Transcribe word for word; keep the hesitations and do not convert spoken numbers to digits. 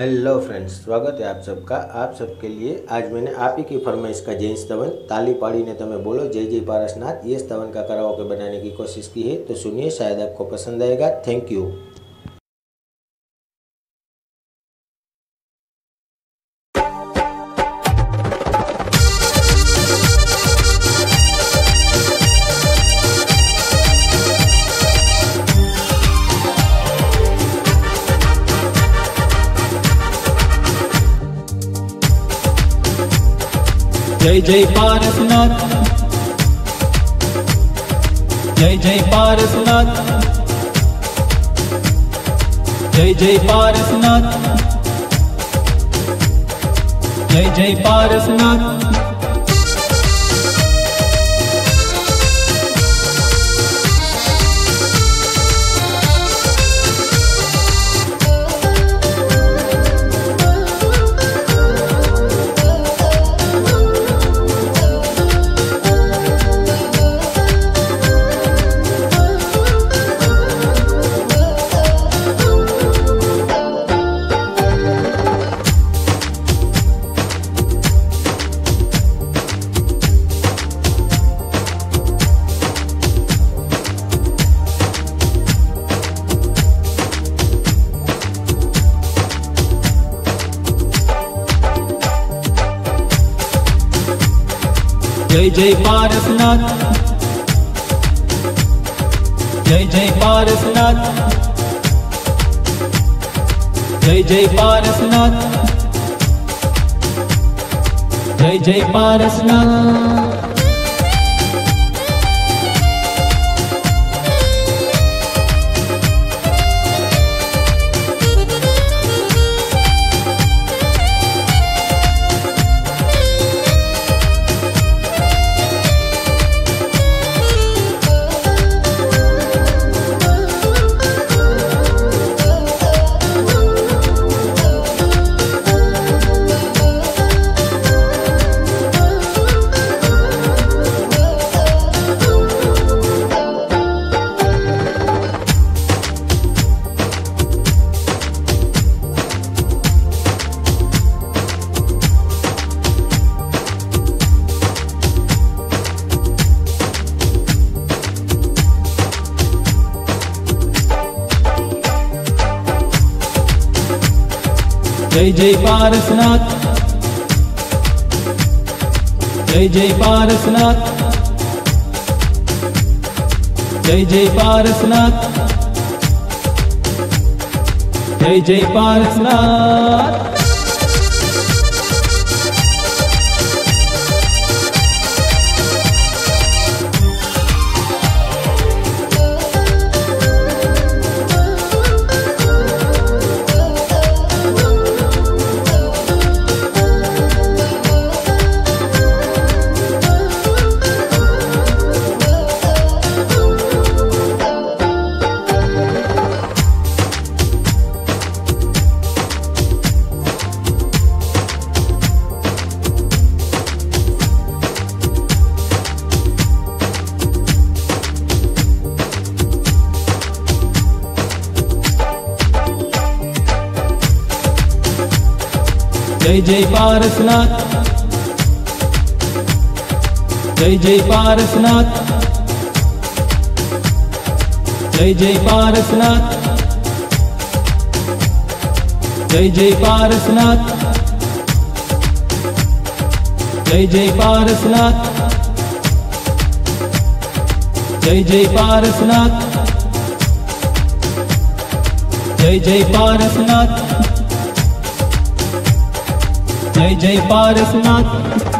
Hello friends, स्वागत है आप सबका। आप सबके लिए आज मैंने आप ही की फरमाइश का जैन स्तवन ताली पाड़ी ने तुम्हें बोलो जय जय पार्शनाथ ये स्तवन का कराओके बनाने की कोशिश की है, तो सुनिए, शायद आपको पसंद आएगा। Thank you. जय जय पार्शनाथ, जय जय पार्शनाथ, जय जय पार्शनाथ, जय जय पार्शनाथ। जय जय पार्शनाथ, जय जय पार्शनाथ, जय जय पार्शनाथ, जय जय पार्शनाथ। जय जय पार्शनाथ, जय जय पार्शनाथ, जय जय पार्शनाथ, जय जय पार्शनाथ। जय जय पार्शनाथ, जय जय पार्शनाथ, जय जय पार्शनाथ, जय जय पार्शनाथ, जय जय पार्शनाथ, जय जय पार्शनाथ, जय जय पार्शनाथ, जय जय पार्शनाथ।